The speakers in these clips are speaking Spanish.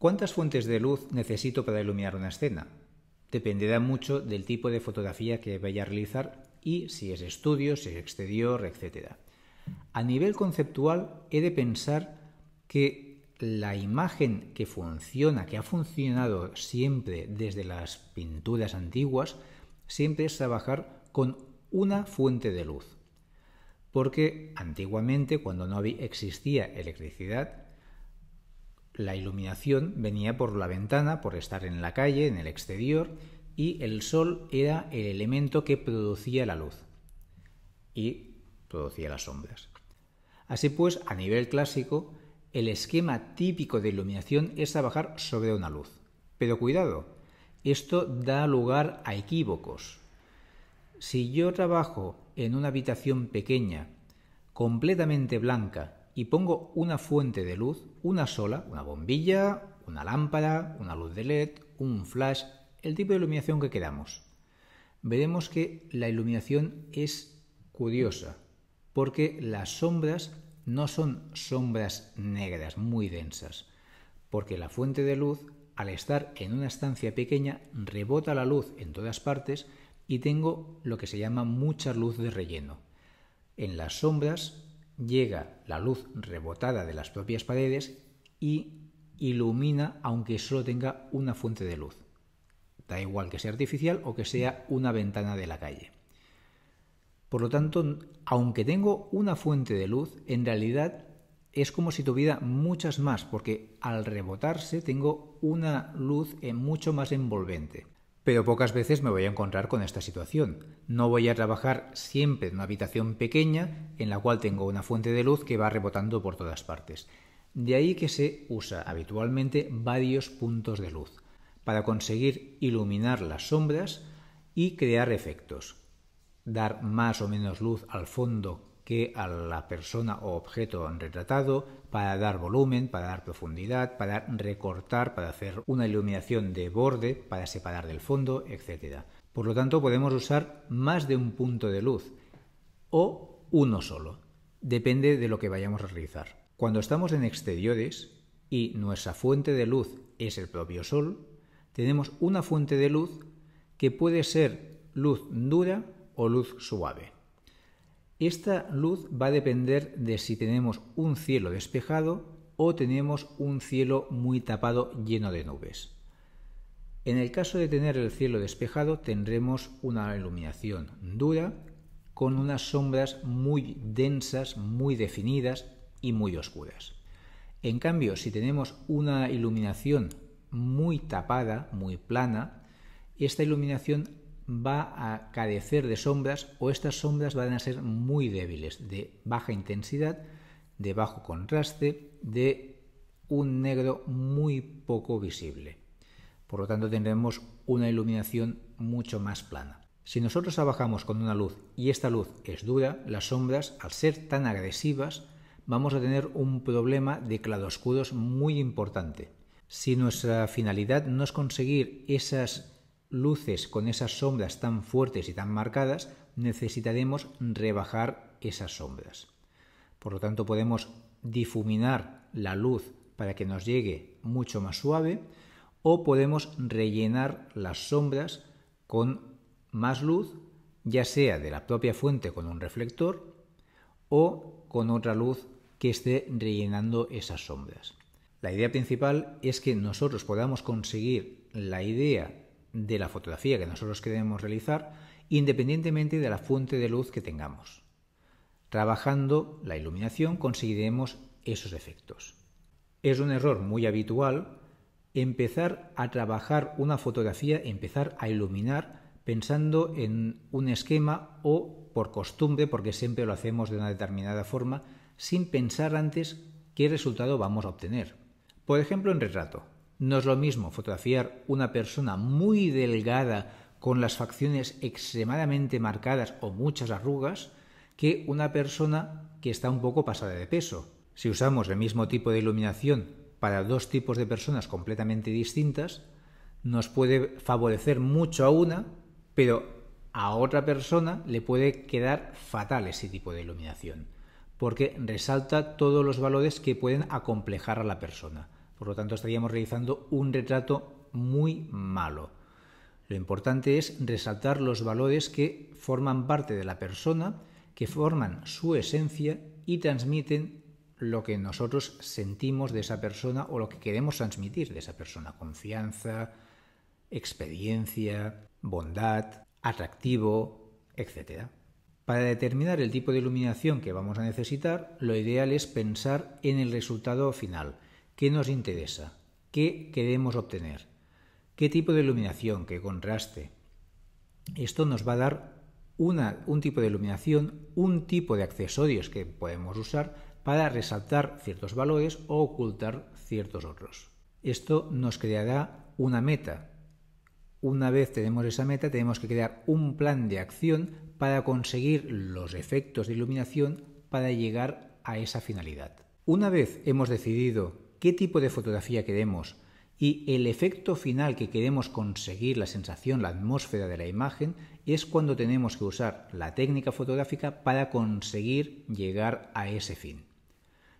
¿Cuántas fuentes de luz necesito para iluminar una escena? Dependerá mucho del tipo de fotografía que vaya a realizar y si es estudio, si es exterior, etc. A nivel conceptual he de pensar que la imagen que funciona, que ha funcionado siempre desde las pinturas antiguas, siempre es trabajar con una fuente de luz. Porque antiguamente, cuando no existía electricidad, la iluminación venía por la ventana, por estar en la calle, en el exterior, y el sol era el elemento que producía la luz y producía las sombras. Así pues, a nivel clásico, el esquema típico de iluminación es trabajar sobre una luz. Pero cuidado, esto da lugar a equívocos. Si yo trabajo en una habitación pequeña, completamente blanca, y pongo una fuente de luz, una sola, una bombilla, una lámpara, una luz de LED, un flash, el tipo de iluminación que queramos. Veremos que la iluminación es curiosa, porque las sombras no son sombras negras muy densas, porque la fuente de luz, al estar en una estancia pequeña, rebota la luz en todas partes y tengo lo que se llama mucha luz de relleno. En las sombras llega la luz rebotada de las propias paredes y ilumina aunque solo tenga una fuente de luz. Da igual que sea artificial o que sea una ventana de la calle. Por lo tanto, aunque tengo una fuente de luz, en realidad es como si tuviera muchas más, porque al rebotarse tengo una luz mucho más envolvente. Pero pocas veces me voy a encontrar con esta situación. No voy a trabajar siempre en una habitación pequeña en la cual tengo una fuente de luz que va rebotando por todas partes. De ahí que se usa habitualmente varios puntos de luz para conseguir iluminar las sombras y crear efectos. Dar más o menos luz al fondo que a la persona o objeto retratado, para dar volumen, para dar profundidad, para recortar, para hacer una iluminación de borde, para separar del fondo, etc. Por lo tanto, podemos usar más de un punto de luz o uno solo. Depende de lo que vayamos a realizar. Cuando estamos en exteriores y nuestra fuente de luz es el propio sol, tenemos una fuente de luz que puede ser luz dura o luz suave. Esta luz va a depender de si tenemos un cielo despejado o tenemos un cielo muy tapado lleno de nubes. En el caso de tener el cielo despejado tendremos una iluminación dura con unas sombras muy densas, muy definidas y muy oscuras. En cambio, si tenemos una iluminación muy tapada, muy plana, esta iluminación va a carecer de sombras o estas sombras van a ser muy débiles, de baja intensidad, de bajo contraste, de un negro muy poco visible. Por lo tanto, tendremos una iluminación mucho más plana. Si nosotros trabajamos con una luz y esta luz es dura, las sombras, al ser tan agresivas, vamos a tener un problema de claroscuros muy importante. Si nuestra finalidad no es conseguir esas luces con esas sombras tan fuertes y tan marcadas, necesitaremos rebajar esas sombras. Por lo tanto, podemos difuminar la luz para que nos llegue mucho más suave o podemos rellenar las sombras con más luz, ya sea de la propia fuente con un reflector o con otra luz que esté rellenando esas sombras. La idea principal es que nosotros podamos conseguir la idea de la fotografía que nosotros queremos realizar independientemente de la fuente de luz que tengamos. Trabajando la iluminación conseguiremos esos efectos. Es un error muy habitual empezar a trabajar una fotografía, empezar a iluminar pensando en un esquema o por costumbre, porque siempre lo hacemos de una determinada forma, sin pensar antes qué resultado vamos a obtener. Por ejemplo, en retrato. No es lo mismo fotografiar una persona muy delgada con las facciones extremadamente marcadas o muchas arrugas que una persona que está un poco pasada de peso. Si usamos el mismo tipo de iluminación para dos tipos de personas completamente distintas, nos puede favorecer mucho a una, pero a otra persona le puede quedar fatal ese tipo de iluminación, porque resalta todos los valores que pueden acomplejar a la persona. Por lo tanto, estaríamos realizando un retrato muy malo. Lo importante es resaltar los valores que forman parte de la persona, que forman su esencia y transmiten lo que nosotros sentimos de esa persona o lo que queremos transmitir de esa persona. Confianza, experiencia, bondad, atractivo, etc. Para determinar el tipo de iluminación que vamos a necesitar, lo ideal es pensar en el resultado final. ¿Qué nos interesa? ¿Qué queremos obtener? ¿Qué tipo de iluminación? ¿Qué contraste? Esto nos va a dar un tipo de iluminación, un tipo de accesorios que podemos usar para resaltar ciertos valores o ocultar ciertos otros. Esto nos creará una meta. Una vez tenemos esa meta, tenemos que crear un plan de acción para conseguir los efectos de iluminación para llegar a esa finalidad. Una vez hemos decidido qué tipo de fotografía queremos y el efecto final que queremos conseguir, la sensación, la atmósfera de la imagen, es cuando tenemos que usar la técnica fotográfica para conseguir llegar a ese fin.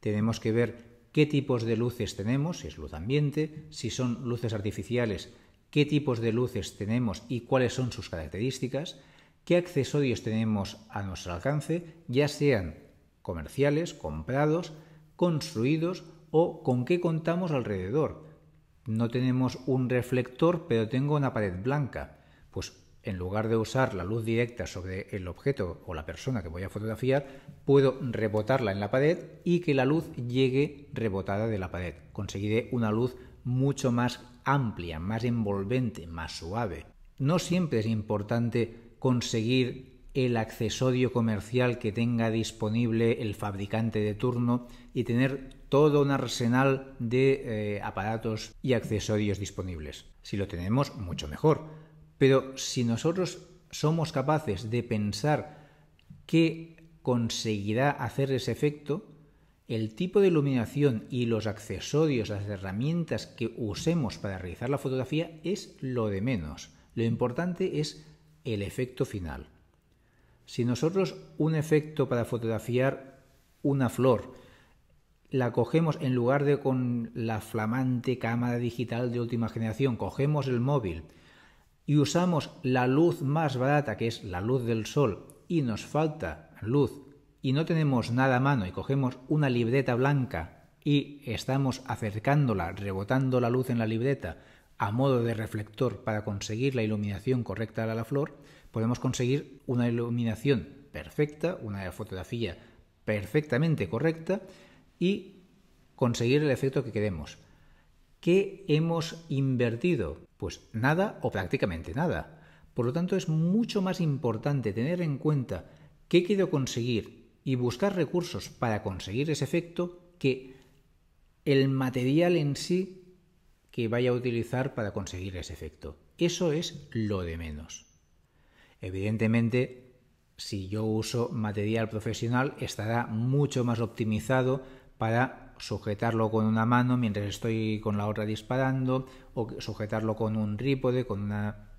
Tenemos que ver qué tipos de luces tenemos, si es luz ambiente, si son luces artificiales, qué tipos de luces tenemos y cuáles son sus características, qué accesorios tenemos a nuestro alcance, ya sean comerciales, comprados, construidos o con qué contamos alrededor. No tenemos un reflector, pero tengo una pared blanca. Pues en lugar de usar la luz directa sobre el objeto o la persona que voy a fotografiar, puedo rebotarla en la pared y que la luz llegue rebotada de la pared. Conseguiré una luz mucho más amplia, más envolvente, más suave. No siempre es importante conseguir el accesorio comercial que tenga disponible el fabricante de turno y tener todo un arsenal de aparatos y accesorios disponibles. Si lo tenemos, mucho mejor. Pero si nosotros somos capaces de pensar qué conseguirá hacer ese efecto, el tipo de iluminación y los accesorios, las herramientas que usemos para realizar la fotografía es lo de menos. Lo importante es el efecto final. Si nosotros un efecto para fotografiar una flor la cogemos en lugar de con la flamante cámara digital de última generación, cogemos el móvil y usamos la luz más barata, que es la luz del sol, y nos falta luz y no tenemos nada a mano y cogemos una libreta blanca y estamos acercándola, rebotando la luz en la libreta a modo de reflector para conseguir la iluminación correcta de la flor, podemos conseguir una iluminación perfecta, una fotografía perfectamente correcta y conseguir el efecto que queremos. ¿Qué hemos invertido? Pues nada o prácticamente nada. Por lo tanto, es mucho más importante tener en cuenta qué quiero conseguir y buscar recursos para conseguir ese efecto que el material en sí que vaya a utilizar para conseguir ese efecto. Eso es lo de menos. Evidentemente, si yo uso material profesional, estará mucho más optimizado para sujetarlo con una mano mientras estoy con la otra disparando, o sujetarlo con un trípode, con una...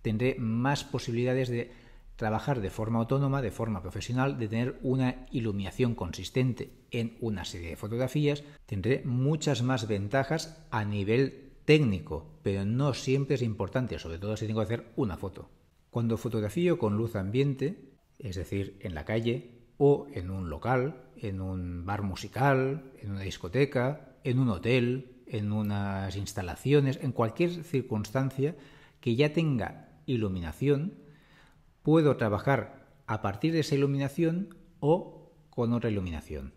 Tendré más posibilidades de trabajar de forma autónoma, de forma profesional, de tener una iluminación consistente en una serie de fotografías. Tendré muchas más ventajas a nivel técnico, pero no siempre es importante, sobre todo si tengo que hacer una foto. Cuando fotografío con luz ambiente, es decir, en la calle o en un local, en un bar musical, en una discoteca, en un hotel, en unas instalaciones, en cualquier circunstancia que ya tenga iluminación, puedo trabajar a partir de esa iluminación o con otra iluminación.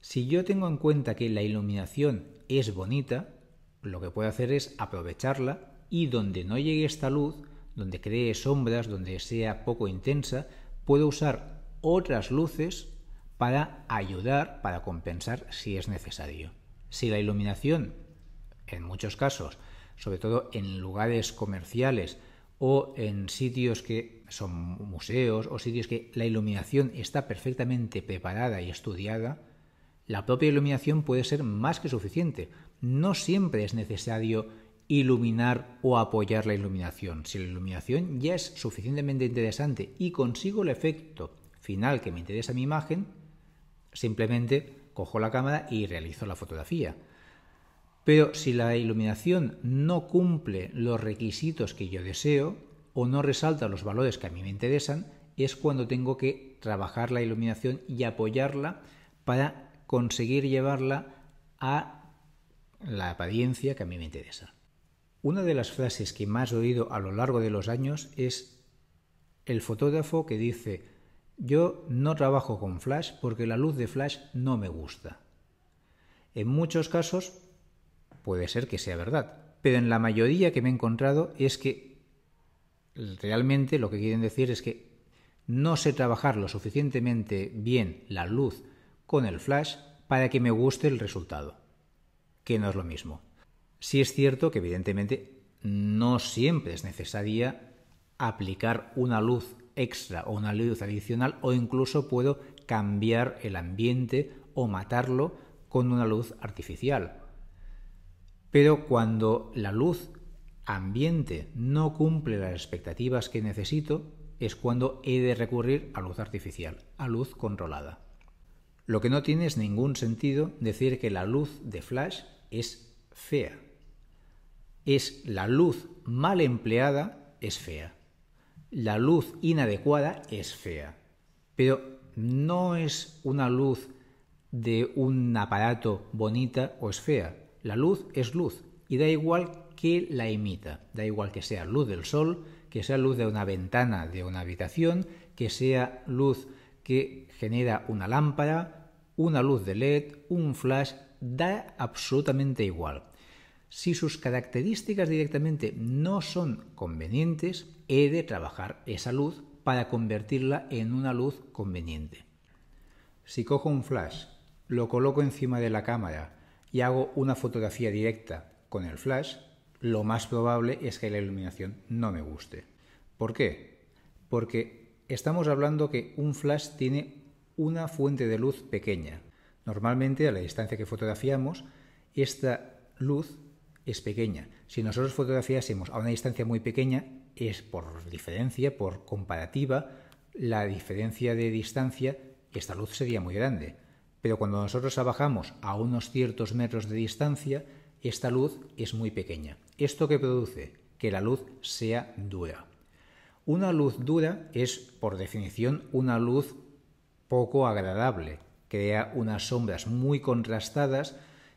Si yo tengo en cuenta que la iluminación es bonita, lo que puedo hacer es aprovecharla y donde no llegue esta luz, donde cree sombras, donde sea poco intensa, puedo usar otras luces para ayudar, para compensar si es necesario. Si la iluminación, en muchos casos, sobre todo en lugares comerciales, o en sitios que son museos o sitios que la iluminación está perfectamente preparada y estudiada, la propia iluminación puede ser más que suficiente. No siempre es necesario iluminar o apoyar la iluminación. Si la iluminación ya es suficientemente interesante y consigo el efecto final que me interesa en mi imagen, simplemente cojo la cámara y realizo la fotografía. Pero si la iluminación no cumple los requisitos que yo deseo o no resalta los valores que a mí me interesan, es cuando tengo que trabajar la iluminación y apoyarla para conseguir llevarla a la apariencia que a mí me interesa. Una de las frases que más he oído a lo largo de los años es el fotógrafo que dice: yo no trabajo con flash porque la luz de flash no me gusta. En muchos casos puede ser que sea verdad, pero en la mayoría que me he encontrado es que realmente lo que quieren decir es que no sé trabajar lo suficientemente bien la luz con el flash para que me guste el resultado, que no es lo mismo. Sí es cierto que evidentemente no siempre es necesaria aplicar una luz extra o una luz adicional, o incluso puedo cambiar el ambiente o matarlo con una luz artificial. Pero cuando la luz ambiente no cumple las expectativas que necesito, es cuando he de recurrir a luz artificial, a luz controlada. Lo que no tiene es ningún sentido decir que la luz de flash es fea. Es la luz mal empleada, es fea. La luz inadecuada es fea. Pero no es una luz de un aparato bonita o es fea. La luz es luz y da igual que la emita. Da igual que sea luz del sol, que sea luz de una ventana de una habitación, que sea luz que genera una lámpara, una luz de LED, un flash, da absolutamente igual. Si sus características directamente no son convenientes, he de trabajar esa luz para convertirla en una luz conveniente. Si cojo un flash, lo coloco encima de la cámara y hago una fotografía directa con el flash, lo más probable es que la iluminación no me guste. ¿Por qué? Porque estamos hablando que un flash tiene una fuente de luz pequeña. Normalmente, a la distancia que fotografiamos, esta luz es pequeña. Si nosotros fotografiásemos a una distancia muy pequeña, es por diferencia, por comparativa, la diferencia de distancia, esta luz sería muy grande. Pero cuando nosotros abajamos a unos ciertos metros de distancia, esta luz es muy pequeña. ¿Esto qué produce? Que la luz sea dura. Una luz dura es, por definición, una luz poco agradable. Crea unas sombras muy contrastadas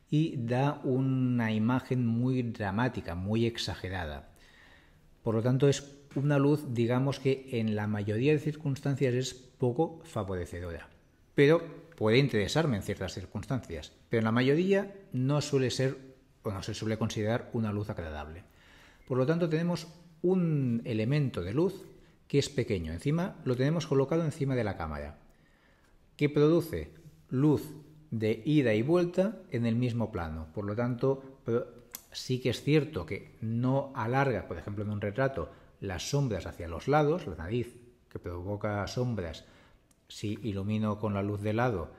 y da una imagen muy dramática, muy exagerada. Por lo tanto, es una luz, digamos que en la mayoría de circunstancias es poco favorecedora. Pero puede interesarme en ciertas circunstancias, pero en la mayoría no suele ser o no se suele considerar una luz agradable. Por lo tanto, tenemos un elemento de luz que es pequeño. Encima lo tenemos colocado encima de la cámara, que produce luz de ida y vuelta en el mismo plano. Por lo tanto, sí que es cierto que no alarga, por ejemplo, en un retrato, las sombras hacia los lados, la nariz que provoca sombras. Si ilumino con la luz de lado,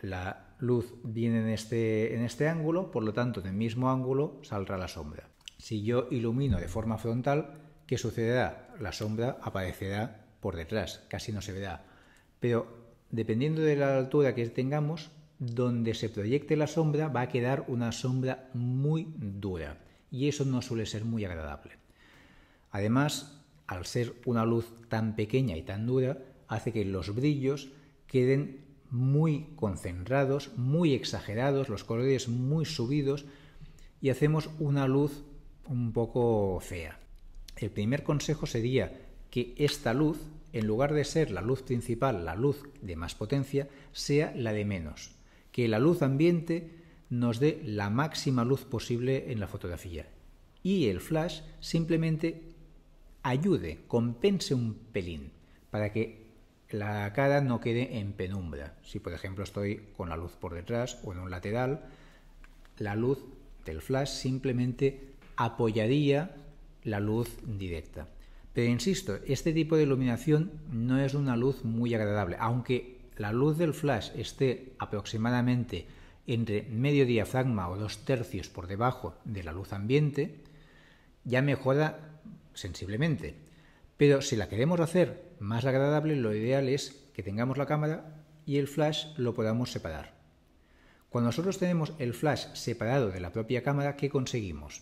la luz viene en este ángulo, por lo tanto, del mismo ángulo saldrá la sombra. Si yo ilumino de forma frontal, ¿qué sucederá? La sombra aparecerá por detrás, casi no se verá. Pero dependiendo de la altura que tengamos, donde se proyecte la sombra va a quedar una sombra muy dura y eso no suele ser muy agradable. Además, al ser una luz tan pequeña y tan dura, hace que los brillos queden muy concentrados, muy exagerados, los colores muy subidos y hacemos una luz un poco fea. El primer consejo sería que esta luz, en lugar de ser la luz principal, la luz de más potencia, sea la de menos. Que la luz ambiente nos dé la máxima luz posible en la fotografía. Y el flash simplemente ayude, compense un pelín, para que la cara no quede en penumbra. Si, por ejemplo, estoy con la luz por detrás o en un lateral, la luz del flash simplemente apoyaría la luz directa. Pero insisto, este tipo de iluminación no es una luz muy agradable. Aunque la luz del flash esté aproximadamente entre medio diafragma o 2/3 por debajo de la luz ambiente, ya mejora sensiblemente. Pero si la queremos hacer más agradable, lo ideal es que tengamos la cámara y el flash lo podamos separar. Cuando nosotros tenemos el flash separado de la propia cámara, ¿qué conseguimos?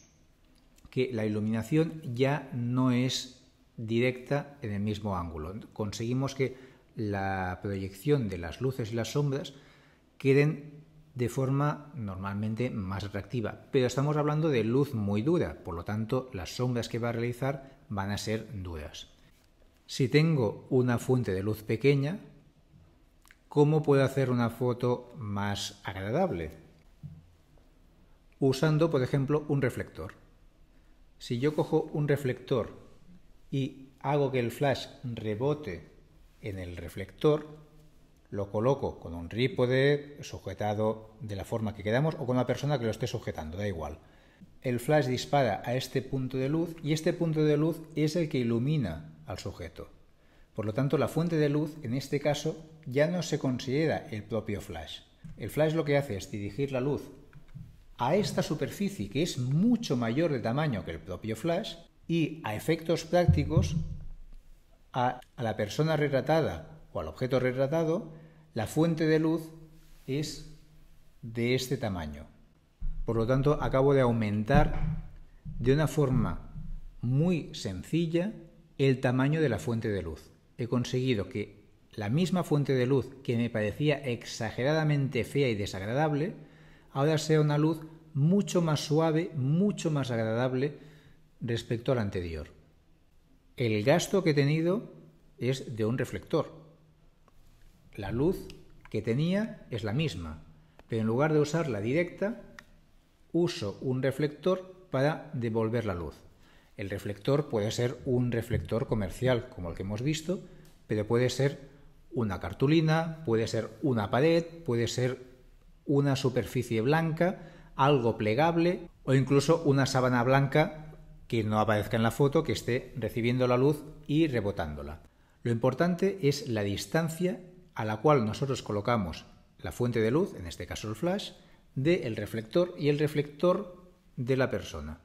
Que la iluminación ya no es directa en el mismo ángulo. Conseguimos que la proyección de las luces y las sombras queden de forma normalmente más atractiva. Pero estamos hablando de luz muy dura, por lo tanto las sombras que va a realizar van a ser duras. Si tengo una fuente de luz pequeña, ¿cómo puedo hacer una foto más agradable? Usando, por ejemplo, un reflector. Si yo cojo un reflector y hago que el flash rebote en el reflector, lo coloco con un trípode sujetado de la forma que queramos o con una persona que lo esté sujetando, da igual. El flash dispara a este punto de luz y este punto de luz es el que ilumina al sujeto. Por lo tanto, la fuente de luz, en este caso, ya no se considera el propio flash. El flash lo que hace es dirigir la luz a esta superficie, que es mucho mayor de tamaño que el propio flash, y a efectos prácticos, a la persona retratada o al objeto retratado, la fuente de luz es de este tamaño. Por lo tanto, acabo de aumentar de una forma muy sencilla el tamaño de la fuente de luz. He conseguido que la misma fuente de luz que me parecía exageradamente fea y desagradable, ahora sea una luz mucho más suave, mucho más agradable respecto al anterior. El gasto que he tenido es de un reflector. La luz que tenía es la misma, pero en lugar de usarla directa, uso un reflector para devolver la luz. El reflector puede ser un reflector comercial, como el que hemos visto, pero puede ser una cartulina, puede ser una pared, puede ser una superficie blanca, algo plegable o incluso una sábana blanca que no aparezca en la foto, que esté recibiendo la luz y rebotándola. Lo importante es la distancia a la cual nosotros colocamos la fuente de luz, en este caso el flash, del reflector y el reflector de la persona.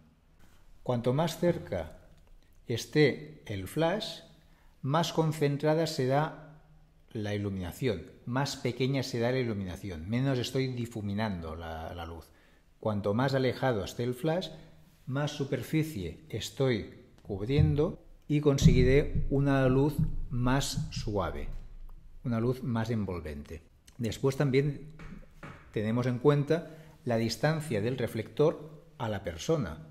Cuanto más cerca esté el flash, más concentrada será la iluminación, más pequeña será la iluminación, menos estoy difuminando la luz. Cuanto más alejado esté el flash, más superficie estoy cubriendo y conseguiré una luz más suave, una luz más envolvente. Después también tenemos en cuenta la distancia del reflector a la persona.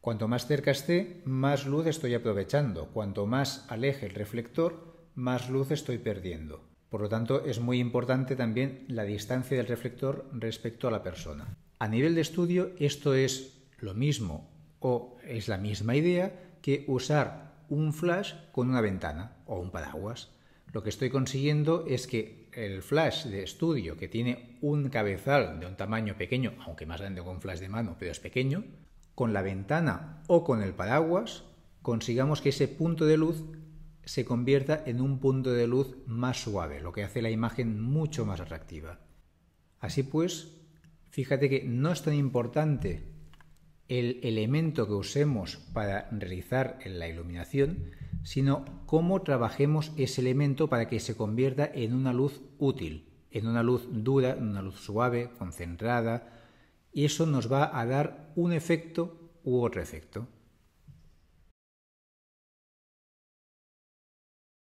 Cuanto más cerca esté, más luz estoy aprovechando. Cuanto más aleje el reflector, más luz estoy perdiendo. Por lo tanto, es muy importante también la distancia del reflector respecto a la persona. A nivel de estudio, esto es lo mismo o es la misma idea que usar un flash con una ventana o un paraguas. Lo que estoy consiguiendo es que el flash de estudio, que tiene un cabezal de un tamaño pequeño, aunque más grande que un flash de mano, pero es pequeño, con la ventana o con el paraguas, consigamos que ese punto de luz se convierta en un punto de luz más suave, lo que hace la imagen mucho más atractiva. Así pues, fíjate que no es tan importante el elemento que usemos para realizar la iluminación, sino cómo trabajemos ese elemento para que se convierta en una luz útil, en una luz dura, en una luz suave, concentrada, y eso nos va a dar un efecto u otro efecto.